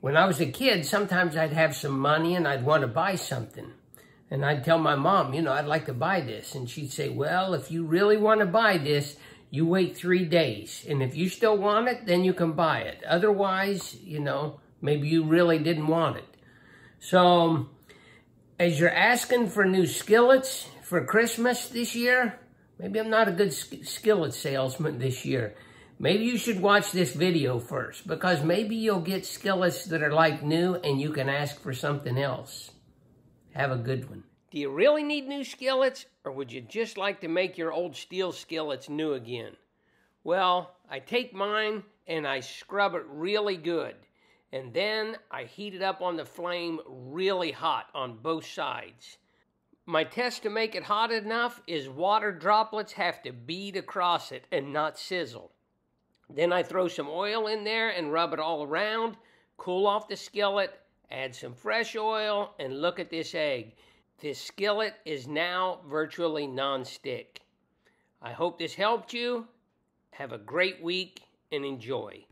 When I was a kid, sometimes I'd have some money and I'd want to buy something. And I'd tell my mom, you know, I'd like to buy this. And she'd say, well, if you really want to buy this, you wait 3 days. And if you still want it, then you can buy it. Otherwise, you know, maybe you really didn't want it. So, as you're asking for new skillets for Christmas this year, maybe I'm not a good skillet salesman this year. Maybe you should watch this video first, because maybe you'll get skillets that are like new and you can ask for something else. Have a good one. Do you really need new skillets, or would you just like to make your old steel skillets new again? Well, I take mine and I scrub it really good. And then I heat it up on the flame really hot on both sides. My test to make it hot enough is water droplets have to bead across it and not sizzle. Then I throw some oil in there and rub it all around, cool off the skillet, add some fresh oil, and look at this egg. This skillet is now virtually nonstick. I hope this helped you. Have a great week and enjoy.